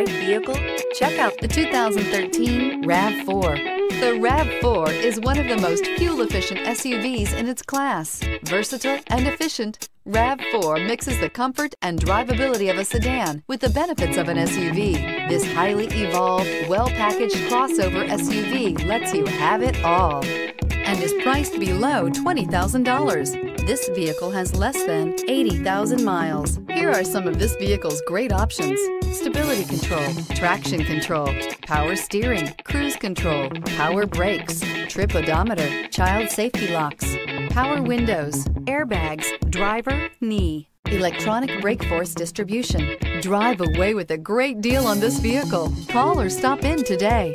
right vehicle? Check out the 2013 RAV4. The RAV4 is one of the most fuel-efficient SUVs in its class. Versatile and efficient, RAV4 mixes the comfort and drivability of a sedan with the benefits of an SUV. This highly evolved, well-packaged crossover SUV lets you have it all and is priced below $20,000. This vehicle has less than 80,000 miles. Here are some of this vehicle's great options: stability control, traction control, power steering, cruise control, power brakes, trip odometer, child safety locks, power windows, airbags, driver knee, electronic brake force distribution. Drive away with a great deal on this vehicle. Call or stop in today.